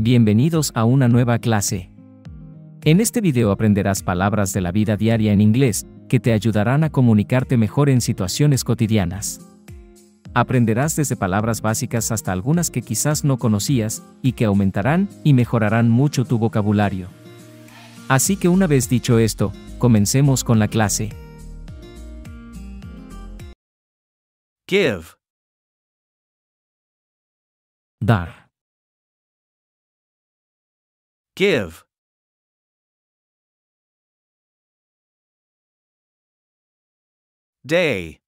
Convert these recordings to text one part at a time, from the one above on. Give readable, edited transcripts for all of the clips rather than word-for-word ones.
Bienvenidos a una nueva clase. En este video aprenderás palabras de la vida diaria en inglés que te ayudarán a comunicarte mejor en situaciones cotidianas. Aprenderás desde palabras básicas hasta algunas que quizás no conocías y que aumentarán y mejorarán mucho tu vocabulario. Así que una vez dicho esto, comencemos con la clase. Give. Dar. Give. Day.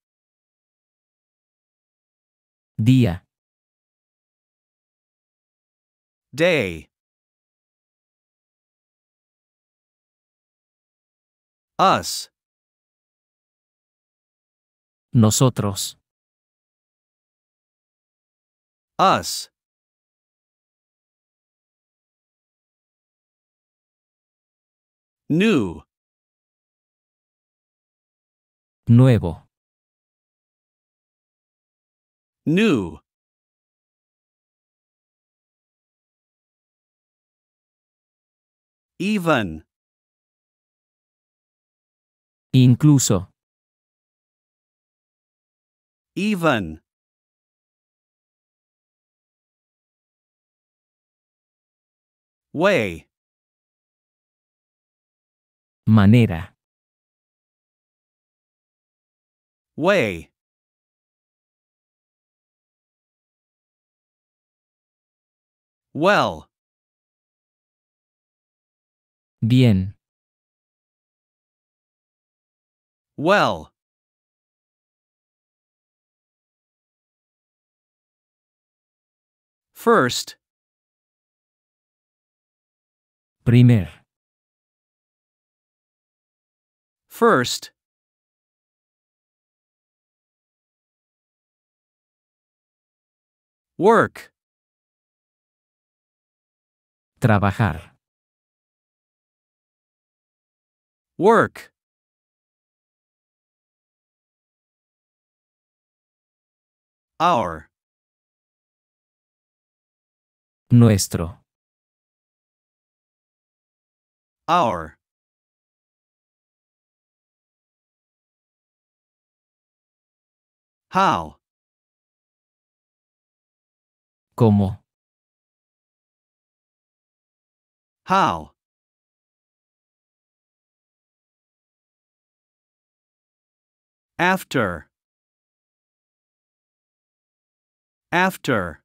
Día. Day. Us. Nosotros. Us. New. Nuevo. New. Even. Incluso. Even. Way. Manera. Way. Well. Bien. Well. First. Primer. First. Work. Trabajar. Work. Our. Nuestro. Our. How. Cómo. How. After. After.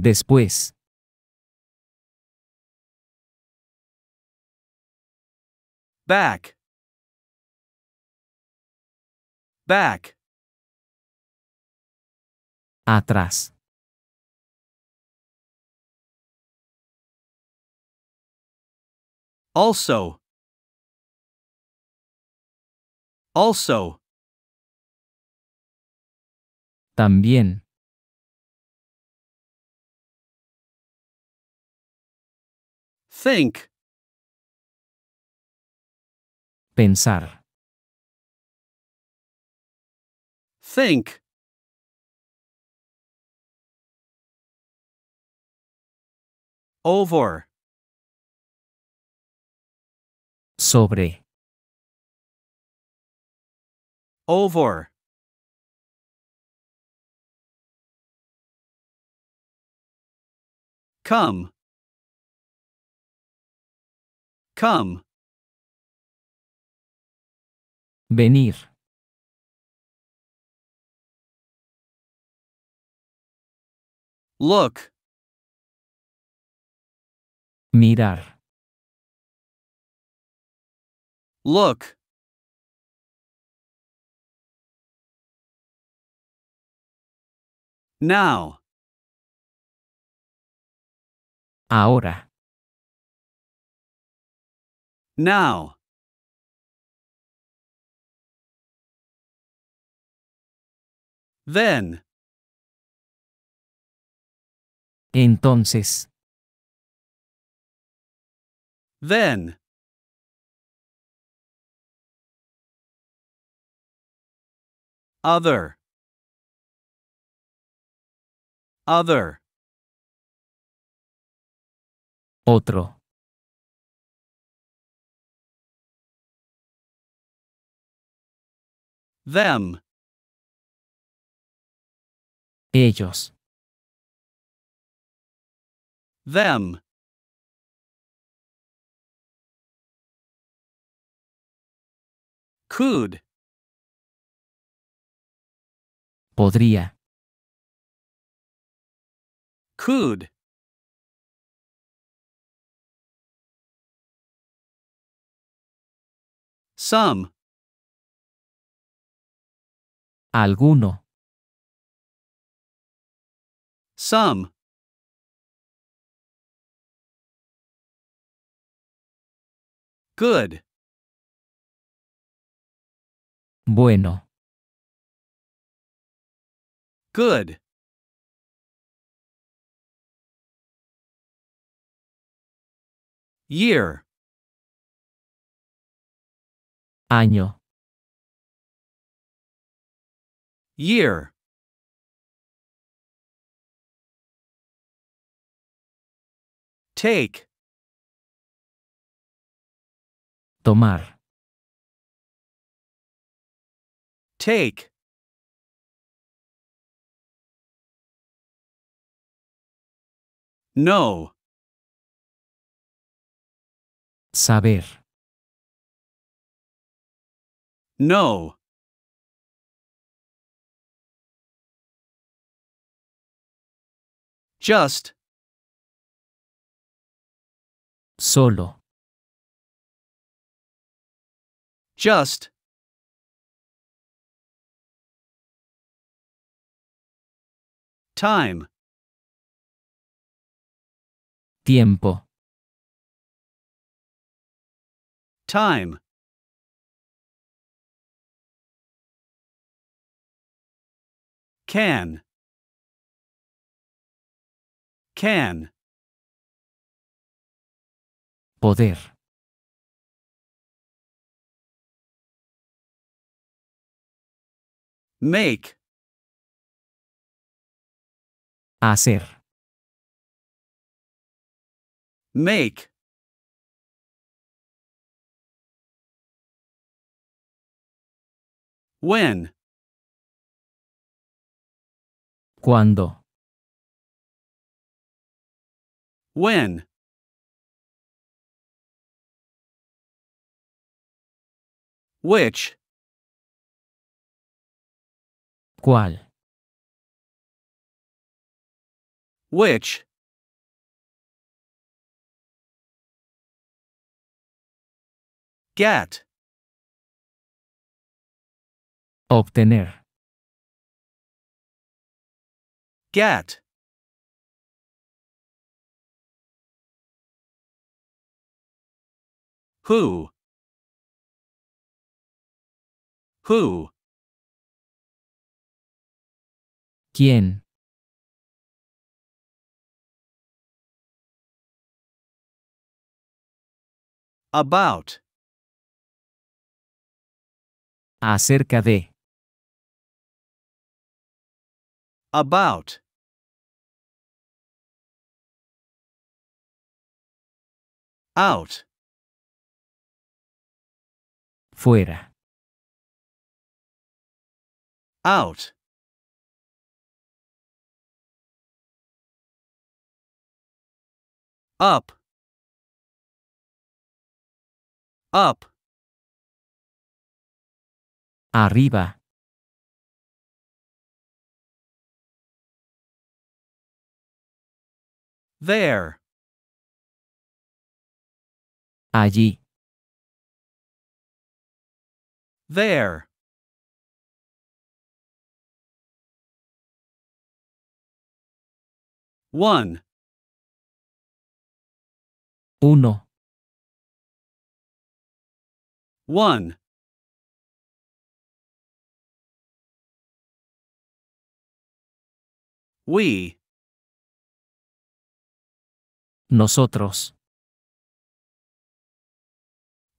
Después. Back. Back. Atrás. Also. Also. También. Think. Pensar. Think. Over. Sobre. Over. Come. Come. Venir. Look. Mirar. Look. Now. Ahora. Now. Then. Entonces. Then. Other. Other. otro. Them. Ellos. Them. Could. Podría. Could. Some. Alguno. Some. Good. Bueno. Good. Year. Año. Year. Take. Tomar. Take. Know. Saber. Know. Just. Solo. Just. Time. Tiempo. Time. Can. Can. Poder. Make. Hacer. Make. When. Cuando. When. Which. ¿Cuál? Which. Get. Obtener. Get. Who. Who. ¿Quién? About. Acerca de. About. Out. Fuera. Out. Up. Up. Arriba. There. Allí. There. One. Uno. One. We. Nosotros.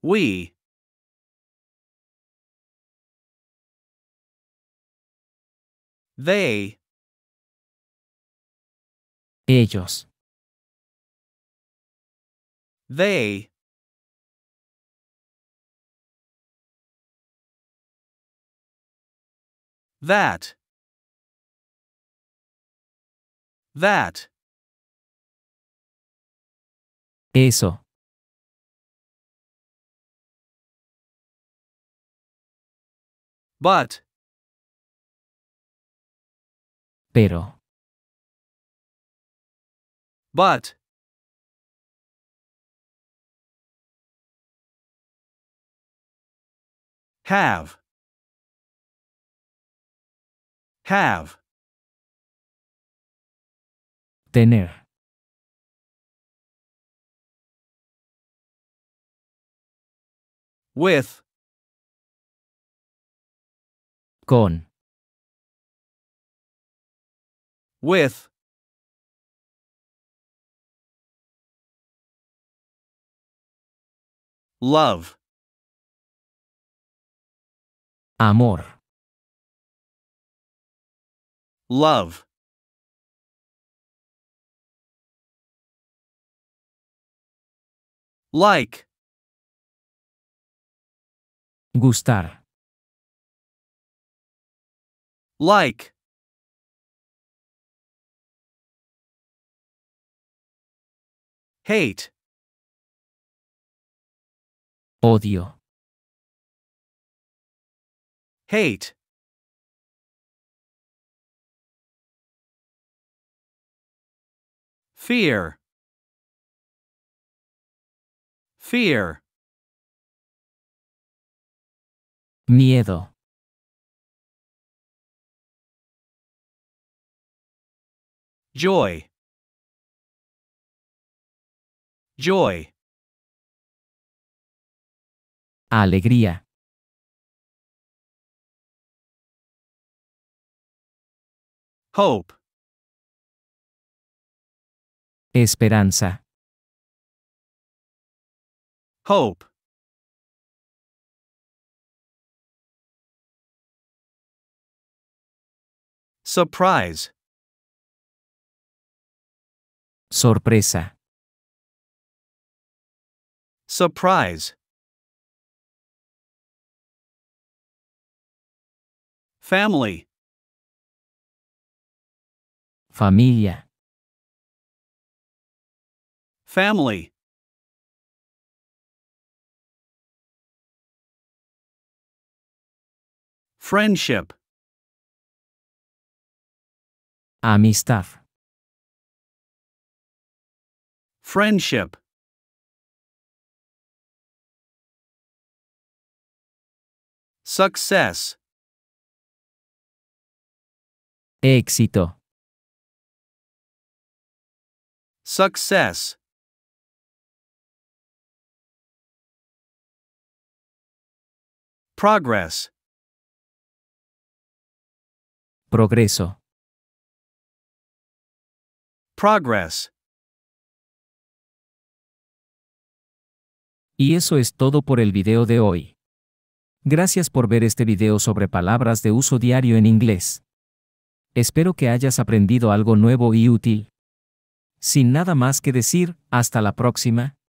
We. They. Ellos. They. That. That. Eso. But. Pero. But. Have. Have. Tener. With. Con. With. Love. Amor. Love. Like. Gustar. Like. Hate. Odio. Hate. Fear. Fear. Miedo. Joy. Joy. Alegría. Hope. Esperanza. Hope. Surprise. Sorpresa. Surprise. Family. Familia. Family. Friendship. Amistad. Friendship. Success. Éxito. Success. Progress. Progreso. Progress. Y eso es todo por el video de hoy. Gracias por ver este video sobre palabras de uso diario en inglés. Espero que hayas aprendido algo nuevo y útil. Sin nada más que decir, hasta la próxima.